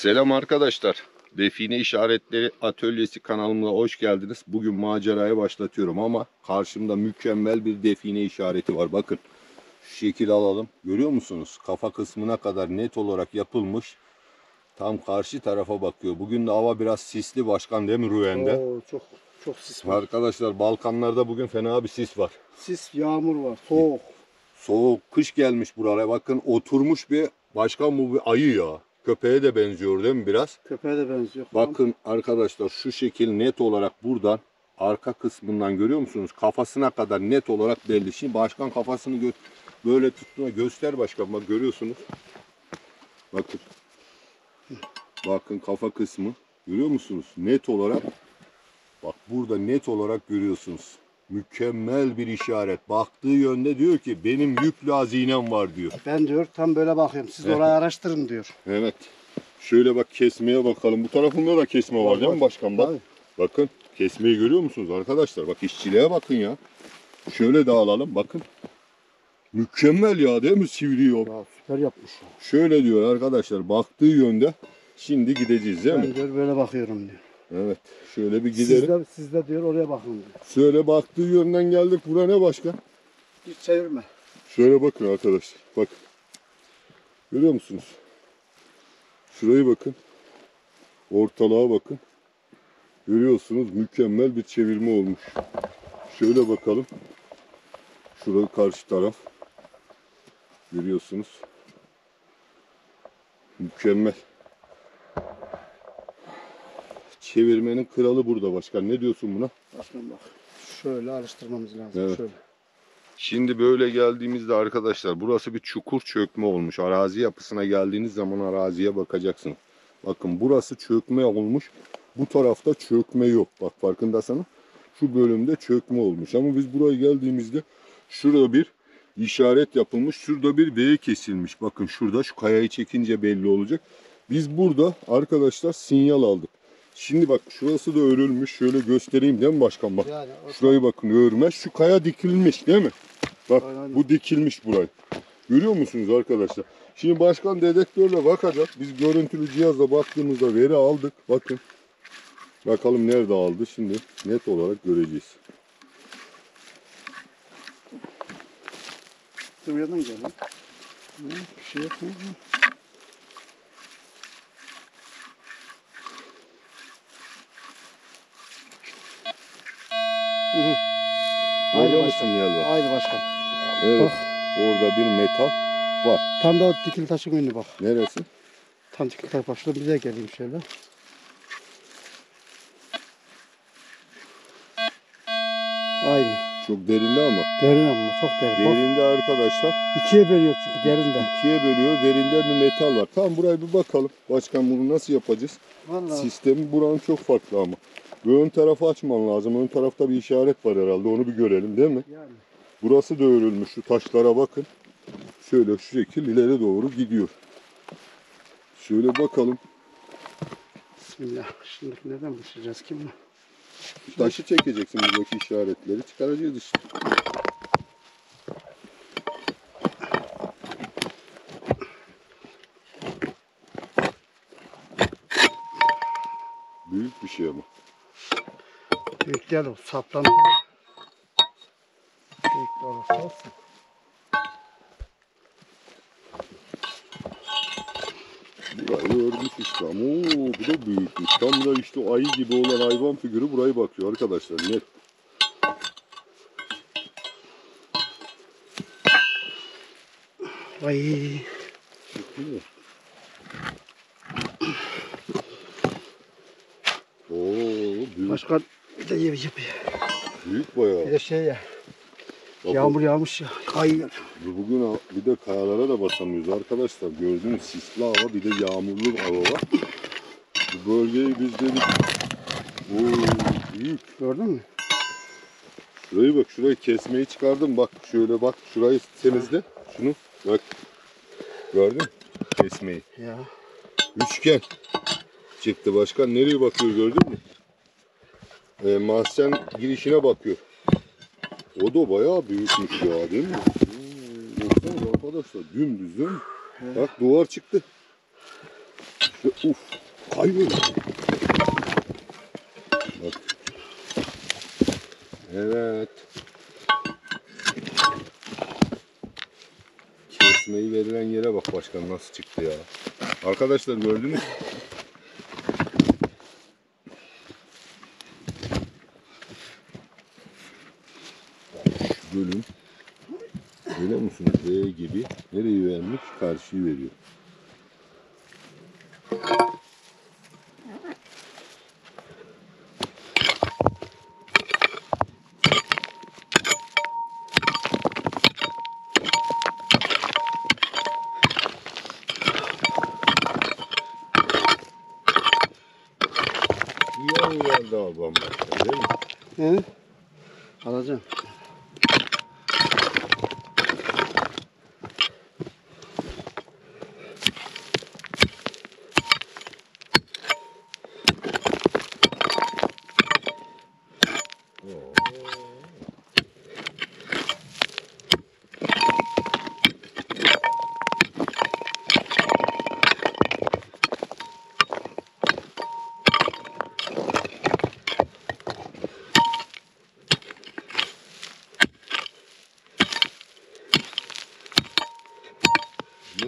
Selam arkadaşlar. Define işaretleri atölyesi kanalımıza hoş geldiniz. Bugün maceraya başlatıyorum ama karşımda mükemmel bir define işareti var. Bakın şu şekil alalım. Görüyor musunuz? Kafa kısmına kadar net olarak yapılmış. Tam karşı tarafa bakıyor. Bugün de hava biraz sisli başkan, değil mi Rüyen'de? Oo, çok sis var. Arkadaşlar Balkanlarda bugün fena bir sis var. Sis, yağmur var, soğuk. Soğuk, kış gelmiş buralara. Bakın oturmuş bir başkan, bu bir ayı ya. Köpeğe de benziyor değil mi biraz? Köpeğe de benziyor. Bakın arkadaşlar şu şekil net olarak buradan arka kısmından görüyor musunuz? Kafasına kadar net olarak belli. Şimdi başkan kafasını böyle tuttuğuna göster başkan. Bak görüyorsunuz. Bakın. Bakın kafa kısmı. Görüyor musunuz? Net olarak. Bak burada net olarak görüyorsunuz. Mükemmel bir işaret. Baktığı yönde diyor ki benim yüklü hazinem var diyor. Ben diyor tam böyle bakıyorum. Siz orayı araştırın diyor. Evet. Şöyle bak kesmeye bakalım. Bu tarafında da kesme var değil mi başkan? Bak. Bakın kesmeyi görüyor musunuz arkadaşlar? Bak işçiliğe bakın ya. Şöyle dağılalım bakın. Mükemmel ya değil mi? Sivriyor. Ya, süper yapmış. Şöyle diyor arkadaşlar baktığı yönde. Şimdi gideceğiz değil mi? Ben diyor böyle bakıyorum diyor. Evet. Şöyle bir gidelim. Siz de diyor oraya bakın diyor. Şöyle baktığı yönden geldik. Bura ne başka? Bir çevirme. Şöyle bakın arkadaşlar. Bak. Görüyor musunuz? Şurayı bakın. Ortalığa bakın. Görüyorsunuz mükemmel bir çevirme olmuş. Şöyle bakalım. Şurayı karşı taraf. Görüyorsunuz. Mükemmel. Çevirmenin kralı burada başkan. Ne diyorsun buna? Başkan bak. Şöyle araştırmamız lazım. Evet. Şöyle. Şimdi böyle geldiğimizde arkadaşlar burası bir çukur çökme olmuş. Arazi yapısına geldiğiniz zaman araziye bakacaksınız. Bakın burası çökme olmuş. Bu tarafta çökme yok. Bak farkındasana. Şu bölümde çökme olmuş. Ama biz buraya geldiğimizde şurada bir işaret yapılmış. Şurada bir V kesilmiş. Bakın şurada şu kayayı çekince belli olacak. Biz burada arkadaşlar sinyal aldık. Şimdi bak şurası da örülmüş. Şöyle göstereyim değil mi başkan? Bak. Yani, şurayı bakın örme. Şu kaya dikilmiş değil mi? Bak aynen. Bu dikilmiş burayı. Görüyor musunuz arkadaşlar? Şimdi başkan dedektörle bakacak. Biz görüntülü cihazla baktığımızda veri aldık. Bakın. Bakalım nerede aldı. Şimdi net olarak göreceğiz. Şuradan gelin. Bir şey yapayım mı? Aynı başkan. Aynı başkan. Evet. Bak. Orada bir metal var. Tam da dikili taşın önü bak. Neresi? Tam dikili taş başladı. Bize geleyim şöyle. Aynı. Çok derinde ama. Derin ama çok derin. Derinde arkadaşlar. İkiye bölüyor çünkü derinde. İkiye bölüyor. Derinde bir metal var. Tamam buraya bir bakalım. Başkan bunu nasıl yapacağız? Vallahi. Sistemi buranın çok farklı ama. Bu ön tarafı açman lazım. Ön tarafta bir işaret var herhalde. Onu bir görelim değil mi? Yani. Burası da örülmüş. Şu taşlara bakın. Şöyle şu şekil ileri doğru gidiyor. Şöyle bakalım. Bismillah. Şimdi neden düşeceğiz ki bunu? Taşı çekeceksin buradaki işaretleri. Çıkaracağız işte. Büyük bir şey ama. Büyük değil o. Saplan. Büyük olursa olsun. Burayı örmüş işte ama ooo bu da büyükmüş. Tam da işte o ayı gibi olan hayvan figürü buraya bakıyor arkadaşlar. Net. Ayy. Çıktı mı? Başkan bir de yemek yapıyor. Büyük bayağı. Bir de şey ya. Bakın, yağmur yağmış ya. Kayıyor. Bugün bir de kayalara da basamıyoruz arkadaşlar. Gördüğünüz sisli hava bir de yağmurlu hava var. Bu bölgeyi biz dedik. Oo, büyük. Gördün mü? Şurayı bak. Şurayı kesmeyi çıkardım. Bak şöyle bak. Şurayı temizle. Şunu bak. Gördün mü? Kesmeyi. Ya. Üçgen çıktı başkan. Nereye bakıyor gördün mü? Mahzen girişine bakıyor. O da bayağı büyükmüş ya değil mi? Baksana arkadaşlar dümdüz değil mi? Bak duvar çıktı. Uf, kayboldu. Bak. Evet. Kesmeyi verilen yere bak başkan, nasıl çıktı ya. Arkadaşlar gördünüz mü? Bölüm. Görüyor musunuz? D gibi. Nereyi vermiş? Karşıyı veriyor. Yan daha bambaşka değil mi? Evet. Alacağım.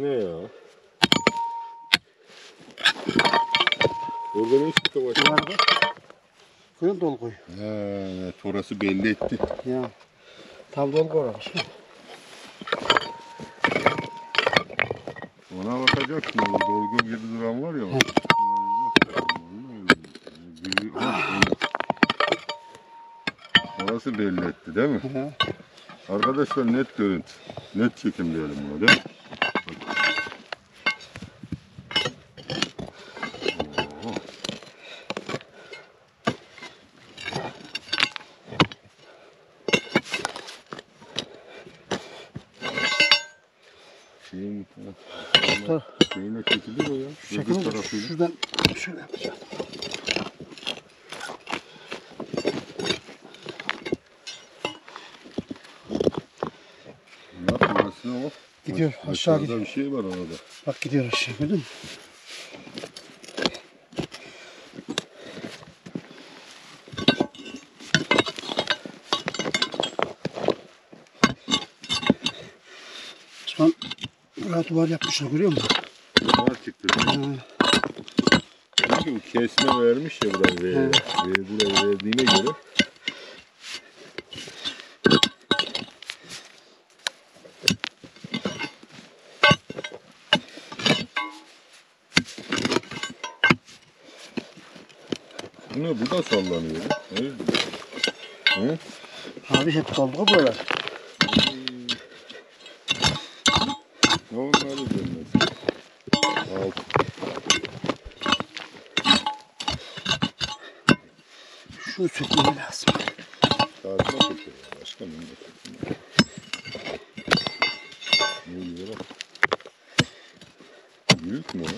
Ne ya? Orada ne çıktı başına? Koyun dolu koy. He, torası belli etti. Ya. Tam dolu koymuş. Ona bakacaksın, o dolgun gibi duran var ya. He. Torası belli etti değil mi? He. Arkadaşlar net görüntü. Net çekim diyelim buna değil mi? Şeyine çekilir o ya. Şakın tarafıyla. Şuradan şöyle yapacağım. Nasıl o? Gidiyor. Aşağı gidiyor. Bir şey var orada. Bak gidiyor aşağı. Gördün mü? Osman. Buraya duvar yapmışlar, görüyor musun? Duvar çıktı. Çünkü bu kesme vermiş ya buraya. Buraya verdiğine göre. Bunu bu da sallanıyor. He? Abi hep doldu buralar. Ne oldu abi dönmez? Al. Şunu sökmem lazım. Tartma söküyor. Başka benim de sökmem. Ne oluyor bak. Büyük mü o?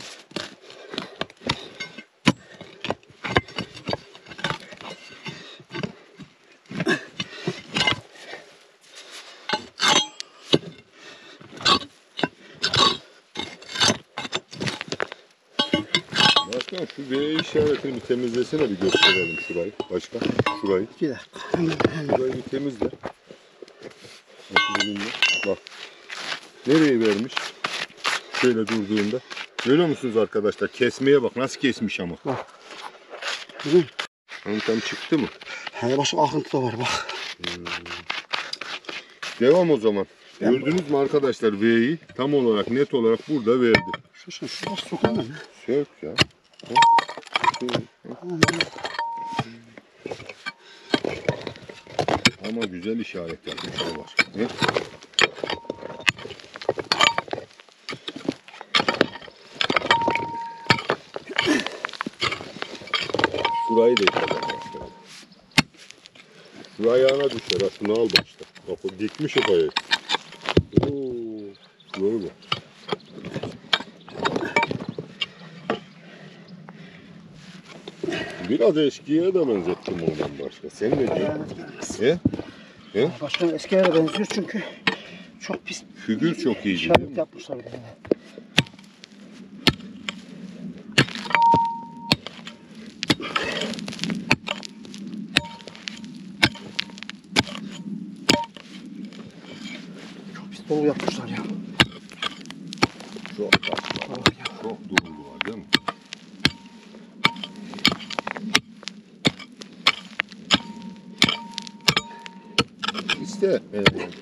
Şu V işaretini bir temizlesene, bir gösterelim şurayı. Başka şurayı. Bir dakika. Şurayı bir temizle. Bak. Nereyi vermiş? Şöyle durduğunda. Görüyor musunuz arkadaşlar? Kesmeye bak. Nasıl kesmiş ama. Bak. Kızım. Tam çıktı mı? Hani başka akıntı da var bak. Devam o zaman. Ben gördünüz mü arkadaşlar V'yi? Tam olarak net olarak burada verdi. Şu nasıl sokalım? Sök ya. Ama güzel işaret yapmışlar var. Ne? Şurayı da yıkadan başlayalım. Şuraya ayağına düşer ha, şunu al bak işte. Bak dikmiş o kayayı. Doğru mu? Biraz eskiye de benzettim ondan başka. Sen ne diyorsun? He? Başka eskiye de benziyor çünkü çok pis. Figür çok iyi. Şarap yapmışlar. solu yapmışlar ya. Çok tatlı. Çok durumlu var değil mi? İşte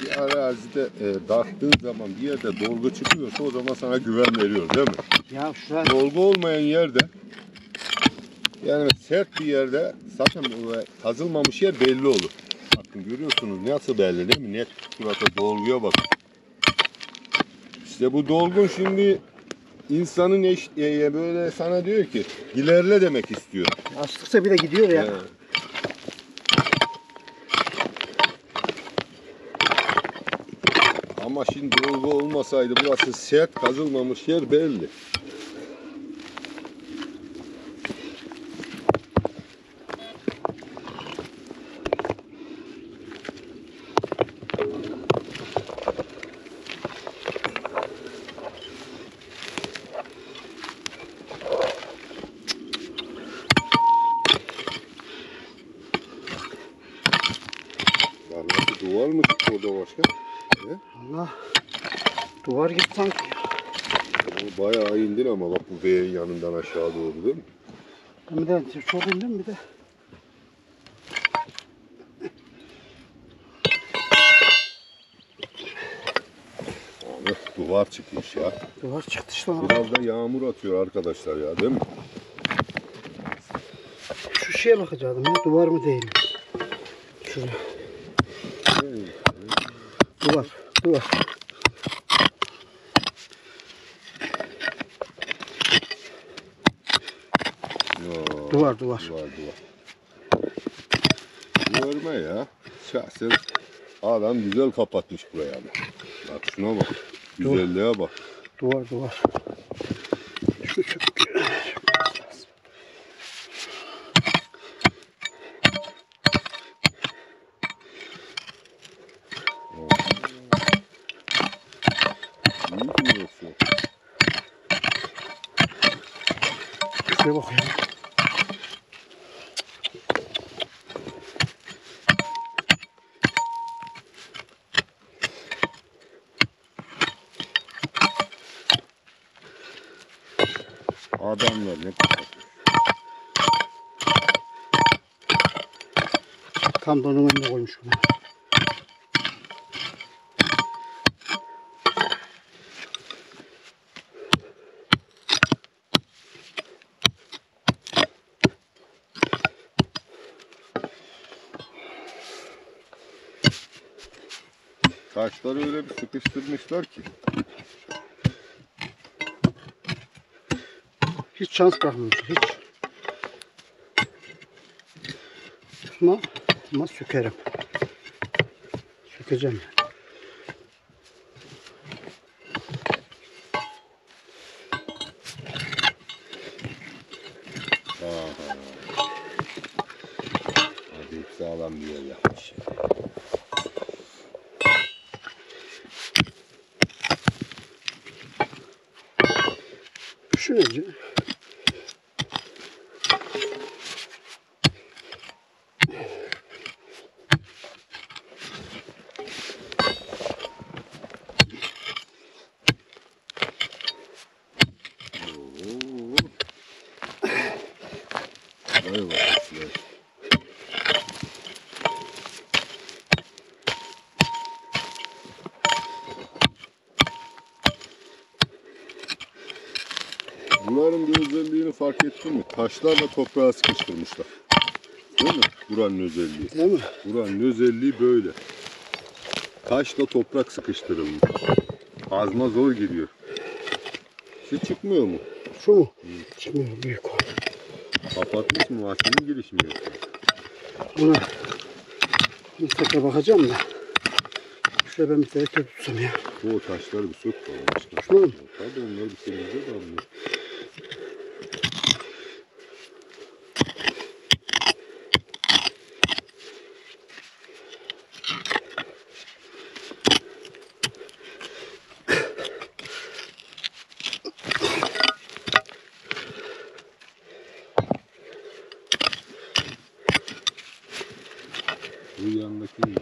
bir arazide darttığın zaman bir yerde dolgu çıkıyorsa o zaman sana güven veriyor değil mi? Ya şurada... Dolgu olmayan yerde, yani sert bir yerde zaten kazılmamış yer belli olur. Bakın görüyorsunuz nasıl belli değil mi? Net şurada dolguya bakın. İşte bu dolgun şimdi insanın böyle sana diyor ki ilerle demek istiyor. Açtıkça bir de gidiyor ya. Evet. Ama şimdi dolgu olmasaydı burası sert kazılmamış yer belli. Duvar mı çıktı orada başka? Allah, duvar gibi sanki. Bayağı indin ama bak bu V'nin yanından aşağı doğru değil mi? Bir de çok indim bir de. Abi, duvar çıkmış ya. Duvar çıktı işte. Biraz da yağmur atıyor arkadaşlar ya değil mi? Şu şeye bakacaktım ya, duvar mı değil mi? Şuraya. Duvar, duvar. Yo, duvar, duvar. Duvar, duvar. Görme ya. Şahsen adam güzel kapatmış burayı ama. Bak şuna bak. Güzelliğe bak. Duvar, duvar. Şu çok şuraya bak ya. Adamlar ne kadar. Tam da onun önüne koymuş bunu. Taşları öyle bir sıkıştırmışlar ki. Hiç şans bırakmamışlar, hiç. Tutma, tutma sökerim. Sökeceğim yani. Hadi sağlam bir yer yapmış. Şöyle. Bunların bir özelliğini fark ettin mi? Taşlarla toprağa sıkıştırmışlar. Değil mi? Buranın özelliği. Değil mi? Buranın özelliği böyle. Taşla toprak sıkıştırılmış. Azma zor giriyor. Şu çıkmıyor mu? Şu mu? Hı. Çıkmıyor. Büyük o. Kapatmış mı? Makinenin girişi mi yok? Buna bir tekrar bakacağım da. Şöyle ben bir tane tut tutsam ya. Bu taşları bir sök kalmışlar. Şunu mu? Tabii onları bir temizle de alınıyor. Bu yandaki mi?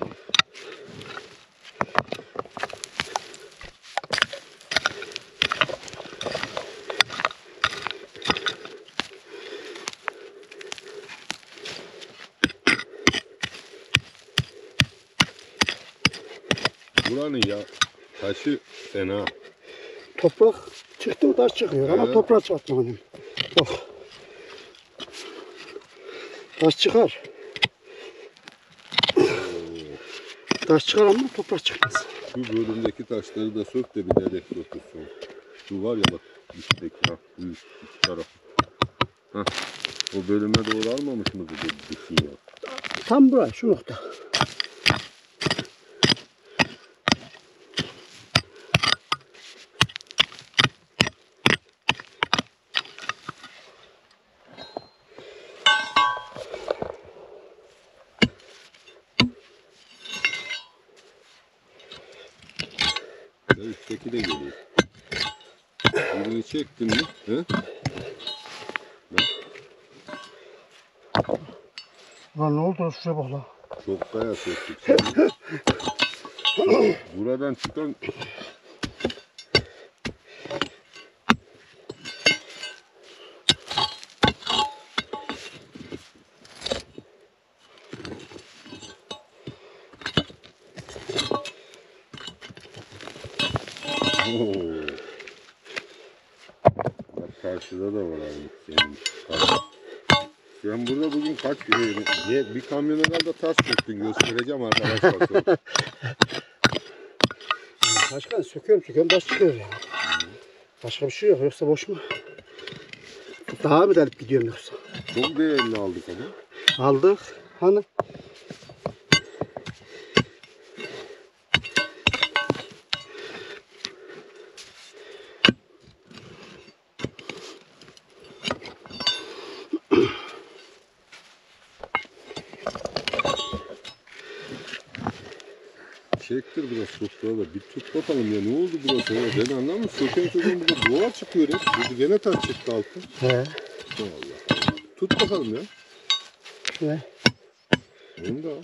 buranın ya taşı fena. Toprak çıktı, taş çıkıyor ama evet. Toprak çatmadım. Bak. Taş çıkar. Taş çıkar ama toprak çıkmaz. Şu bölümdeki taşları da sök de bir derek otursun. Şu var ya bak üstteki ha, üst tarafı. Hah. O bölüme doğru almamış mıydı bir şey ya? Tam buraya, şu nokta. Üstteki de geliyor. Birini çektin mi? He? Lan ne oldu? Şuraya bak lan. Çok kaya söktük. Buradan çıkan... Bak karşıda da var abi. Ben burada bugün kaç bir kamyona da taş söktün, göstereceğim arkadaşlar. Başkan söküyorum taş çıkıyor yani. Başka bir şey yok, yoksa boş mu? Daha mı delip gidiyorum yoksa? Çok değerli aldık ama. Aldık hani. Çektir biraz sofraya da bir tut bakalım ya, ne oldu burası ya, ben anlamıyorum. Söken çocuğun burada duvar çıkıyor ya, burada gene taş çıktı altın. He. Vallahi. Tut bakalım ya. Ne? Onu da al.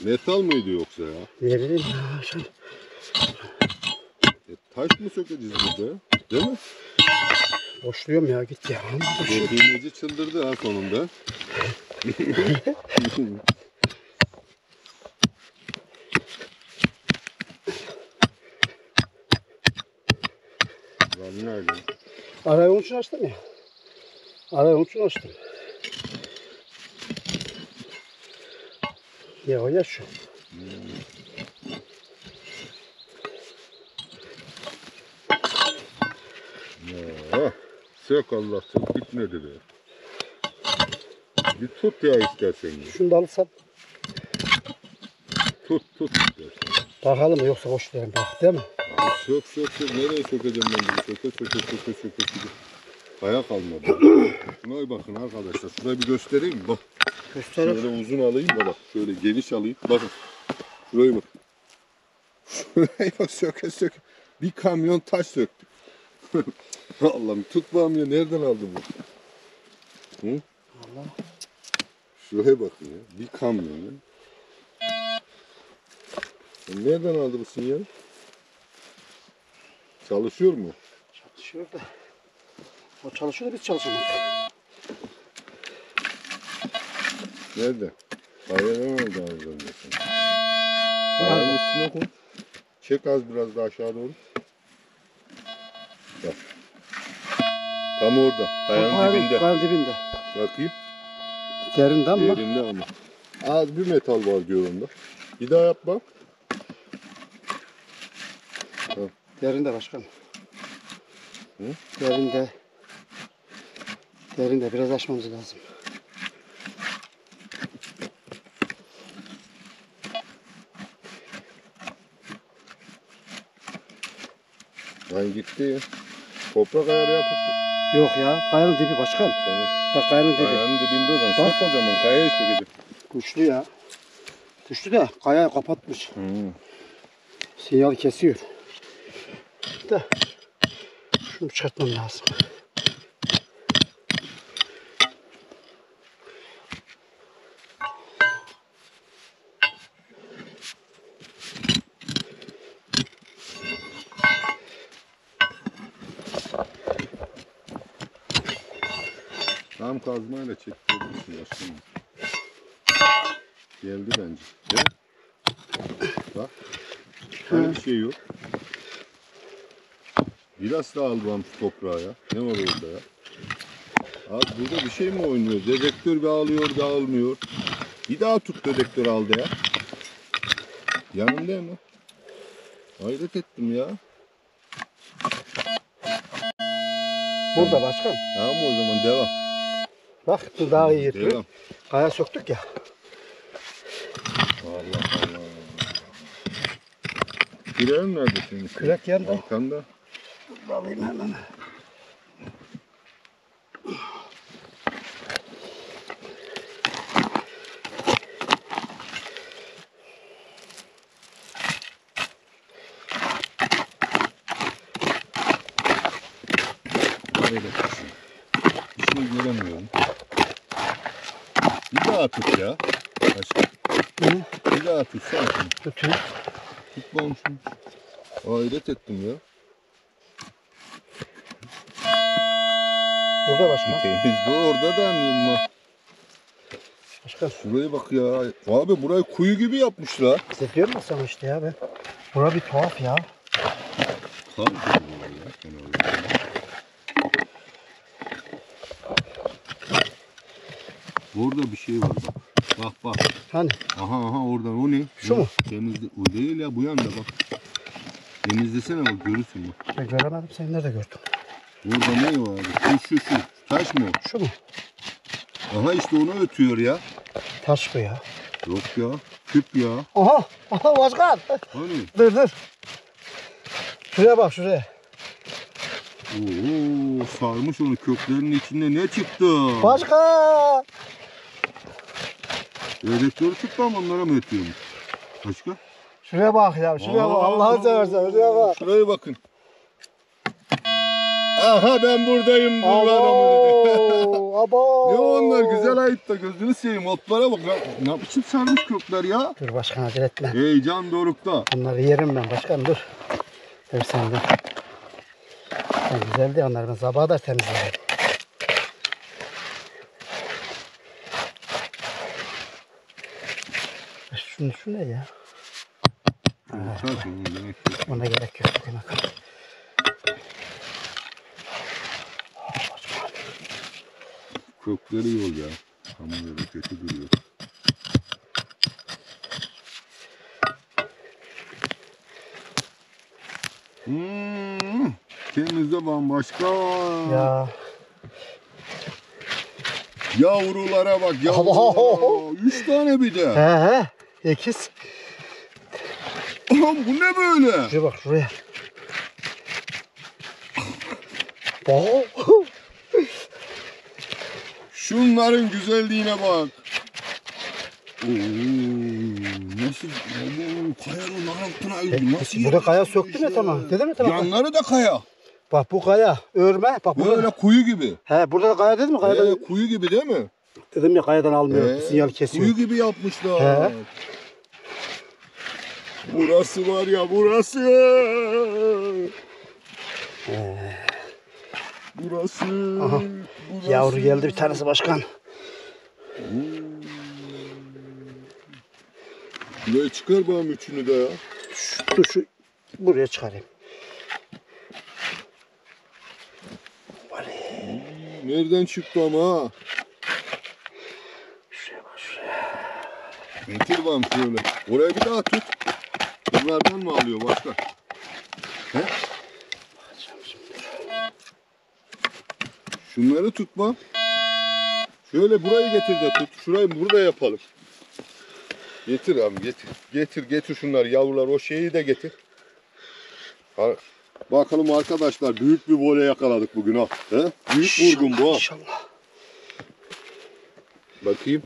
Metal mıydı yoksa ya? Ne bileyim ya şöyle. Taş mı sökeceğiz burada ya? Değil mi? Boşluyorum ya, git ya. Düğmeci çıldırdı ha sonunda. Lan nerede? Arayı onun için açtım ya. Arayı onun için açtım. Ya o ya şu. Sök Allah sök, git ne dedi. Bir tut ya istersen. Şunu da alırsan. Tut istersen. Bakalım yoksa boş verin bak, değil mi? Abi sök, nereye sökeceğim ben bunu? Söke. Kaya kalmadı. Şuna bakın arkadaşlar, şurayı bir göstereyim mi? Bak. Gösterin. Şöyle uzun alayım da bak, şöyle geniş alayım. Bakın, şurayı bak. Şurayı bak, söke. Bir kamyon taş söktük. Allah'ım tutmam ya, nereden aldın bu? Hı? Allah. Şuraya bakın ya, bir kamyon ya. Nereden aldı bu sinyal? Çalışıyor mu? Çalışıyor da. O çalışıyor da biz çalışıyoruz. Nerede? Hayır oldu az önce. Ayağın üstüne koy. Çek az biraz da aşağı doğru. Bak. Tam orada. Ayağın dibinde. Ayağın dibinde. Bakayım. Derinde ama. Derinde ama. Az bir metal var görüyorum da. Bir daha yap bak. Tamam. Derinde başkanım. Hı? Derinde. Derinde. Biraz açmamız lazım. Lan gitti ya. Toprak ayarı yapıp. Yok ya, kayanın dibi başkan. Tamam. Bak kayanın dibi. Kayanın dibinde o zaman. Bak o zaman kaya işte gidip. Güçlü ya. Güçlü de kayayı kapatmış. Sinyal kesiyor. De. Şunu çıkartmam lazım. Kalem kazmayla çektirebilirsin aslında. Geldi bence. Değil mi? Bak. Hani bir şey yok. Biraz daha aldım toprağa ya. Ne var orada ya? Abi burada bir şey mi oynuyor? Dedektör dağılıyor, dağılmıyor. Bir daha tut dedektör aldı ya. Yanımda mı? Hayret ettim ya. Burada başkan. Tamam o zaman devam. Bak dudağı yırtıyor. Kaya soktuk ya. Allah Allah. Küreğin nerede senin? Kürek yandı. Arkanda. Dur alayım hemen. Tut ya. Bir daha tutsana. Tutun. Tutmamışım. Hayret ettim ya. Burada başkan. Temizdi orada da anlayayım mı? Başkan. Şuraya bak ya. Abi burayı kuyu gibi yapmışlar. Seviyor musun sen işte ya be? Bura bir tuhaf ya. Tuhaf ya. Orada bir şey var bak. Bak bak. Hani? Aha oradan o ne? Şu mu? Temizli... O değil ya bu yanda bak. Temizlesene bak görürsün bak. Ben göremedim seni nerede gördüm? Orada ne var abi? Şu. Taş mı? Şu mu? Aha işte onu ötüyor ya. Taş bu ya. Yok ya. Küp ya. Aha başkan. Hani? Dur. Şuraya bak şuraya. Oo sarmış onu köklerin içinde ne çıktı? Başkan. Dedektörü çıktı ama onlara mı ötüyormuş? Başka? Şuraya bak ya, şuraya bak. Allah'ın seversen, şuraya bak. Şuraya bakın. Aha ben buradayım. Abo. Ne onlar güzel ayıp da gözünü seveyim. Otlara bak. Ne biçim sarmış kökler ya? Dur başkan acele etme. Heyecan dorukta. Bunları yerim ben başkan dur. Dur sen dur. Sen güzeldi onları ben sabaha da temizlerim. Şimdi şu ne ya? Ona gerek yok. Kökleri yol ya. Hamur kötü duruyor. Temizde bambaşka. Ya. Yavrulara bak yavrulara. 3 tane bir de. He. Ekiz. Oğlum bu ne böyle? Şuraya bak şuraya. Şunların güzelliğine bak. Nasıl? Kayanın altına öldü. Nasıl? Burada kaya söktün ya tamam. Dedim mi tamam? Yanları da kaya. Bak bu kaya. Örme. Bak böyle burada... kuyu gibi. He burada da kaya dedim mi? Kayadan... kuyu gibi değil mi? Dedim ya kayadan almıyor. Sinyal kesiyor. Kuyu gibi yapmışlar. He. Burası var ya burası. Burası. Aha. Burası. Yavru geldi bir tanesi başkan. Buraya çıkar bana üçünü de ya. Şu buraya çıkarayım. Nereden çıktı ama ha? Getir bana şöyle. Oraya bir daha tut. Bunlardan mı alıyor başka? He? Şunları tutma. Şöyle burayı getir de tut. Şurayı burada yapalım. Getir abi getir. Getir şunlar yavrular. O şeyi de getir. Bakalım arkadaşlar. Büyük bir vole yakaladık bugün ha. He? Büyük vurgun bu ha. İnşallah. Bakayım.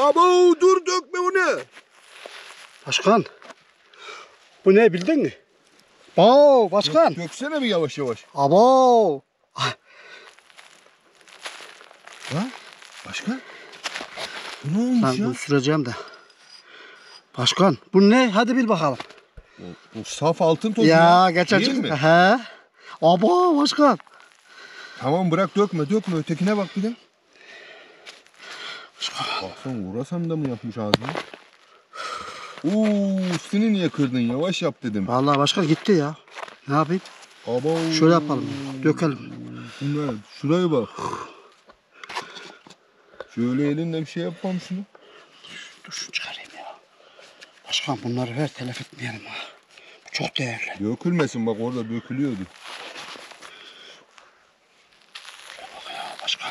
Abo dur dökme bu ne? Başkan. Bu ne bildin mi? Abo başkan. Döksene bir yavaş yavaş. Abo. Ha? Başkan. Bu ne olmuş ya? Ben süreceğim de. Başkan bu ne? Hadi bil bakalım. Bu saf altın tozu ya. Ya geçer çıkma. He. Abo başkan. Tamam bırak, dökme dökme, ötekine bak bir de. Baksana uğrasam da mı yapmış ağzını? Ooo, üstünü niye kırdın, yavaş yap dedim. Vallahi başka gitti ya. Ne yapayım? Abo. Şöyle yapalım, dökelim. Şunlar, şuraya bak. Şöyle elinle bir şey yapmam şunu. Dur şunu çıkarayım ya. Başkan bunları ver, telef etmeyelim ha. Bu çok değerli. Dökülmesin bak, orada dökülüyordu. Şuna bak ya başkan.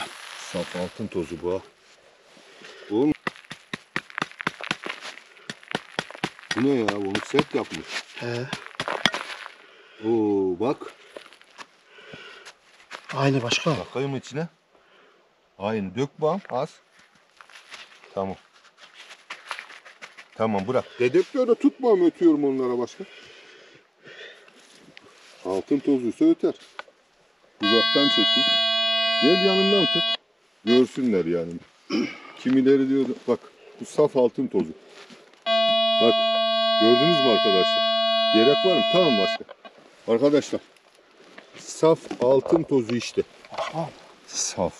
Saf altın tozu bu ha. Oğlum. Bu ne ya? Onu sert yapmış. He. Oo bak. Aynı başkan. Bakayım içine. Aynı. Dök bak az. Tamam. Tamam bırak. Dedektörle tutmam, ötüyorum onlara başka. Altın tozuysa öter. Uzaktan çekeyim. Gel yanından tut. Görsünler yani. Kimileri diyor bak bu saf altın tozu. Bak gördünüz mü arkadaşlar? Gerek var mı? Tamam başka. Arkadaşlar saf altın tozu işte. Aha. Saf.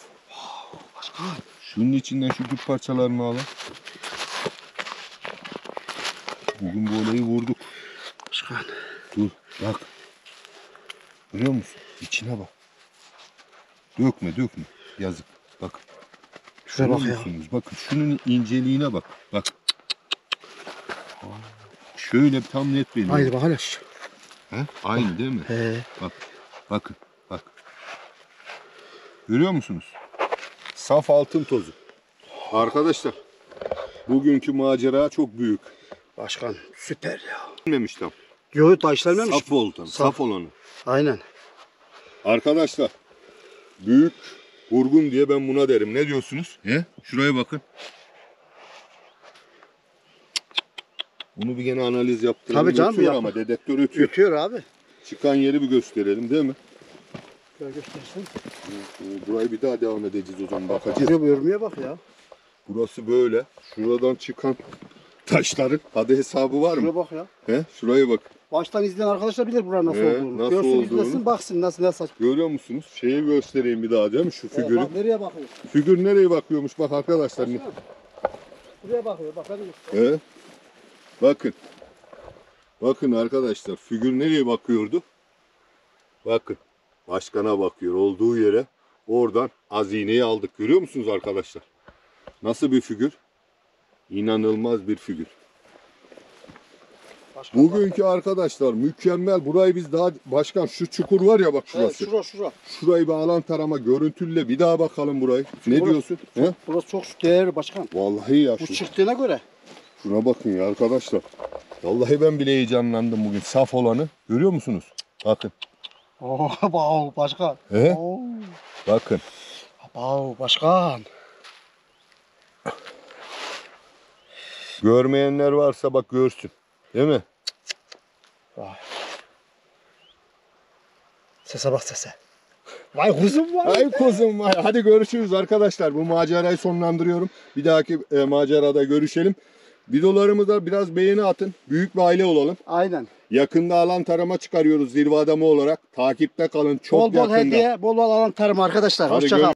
Başkan. Şunun içinden şu küp parçalarını al. Bugün bu olayı vurduk. Başkan. Dur bak. Görüyor musun? İçine bak. Dökme dökme. Yazık. Bak. Şuraya bak ya. Bakın şunun inceliğine bak. Bak. Şöyle tam net belli. Aynı bak hala. He? Aynı değil mi? He. Bak. Bakın. Bak. Görüyor musunuz? Saf altın tozu. Arkadaşlar. Bugünkü macera çok büyük. Başkan süper ya. Bilmemiş tam. Yok da işlenmemiş. Saf oldu tam. Saf olanı. Aynen. Arkadaşlar. Büyük vurgun diye ben buna derim. Ne diyorsunuz? He? Şuraya bakın. Bunu bir gene analiz yaptıralım. Tabii canım ötüyor ama dedektör ötüyor. Ötüyor abi. Çıkan yeri bir gösterelim değil mi? Şöyle göstersin. Burayı bir daha devam edeceğiz o zaman. Bakacağız. Örmeye bak ya. Burası böyle. Şuradan çıkan taşların adı hesabı var mı? Şuraya bak ya. He? Şuraya bak. Baştan izleyen arkadaşlar bilir buranın nasıl olduğunu. Nasıl görsün, olduğunu. İzlesin, baksın nasıl ne saç. Görüyor musunuz? Şeyi göstereyim bir daha değil mi? Şu figürü. Bak nereye bakıyor? Figür nereye bakıyormuş bak arkadaşlar. Başka. Buraya bakıyor. Bak hadi. He? Bakın. Bakın arkadaşlar. Figür nereye bakıyordu? Bakın. Başkana bakıyor. Olduğu yere. Oradan hazineyi aldık. Görüyor musunuz arkadaşlar? Nasıl bir figür? İnanılmaz bir figür. Başkan, bugünkü başkan. Arkadaşlar mükemmel. Burayı biz daha başkan şu çukur var ya bak şurası. Evet, şura. Şurayı bir alan tarama görüntülle bir daha bakalım burayı. Ne burası, diyorsun? Çok, burası çok değerli başkan. Vallahi ya. Bu çıktığına göre. Şuna bakın ya arkadaşlar. Vallahi ben bile heyecanlandım bugün. Saf olanı görüyor musunuz? Bakın. Oo başkan. Oo. Bakın. Oo başkan. Görmeyenler varsa bak görsün. Değil mi? Vay. Sese bak sese. Vay kuzum var. Vay kuzum var. Hadi görüşürüz arkadaşlar. Bu macerayı sonlandırıyorum. Bir dahaki macerada görüşelim. Videolarımıza biraz beğeni atın. Büyük bir aile olalım. Aynen. Yakında alan tarama çıkarıyoruz zirve adamı olarak. Takipte kalın. Çok bol yakında. Bol hediye, bol alan tarama arkadaşlar. Hoşça kalın.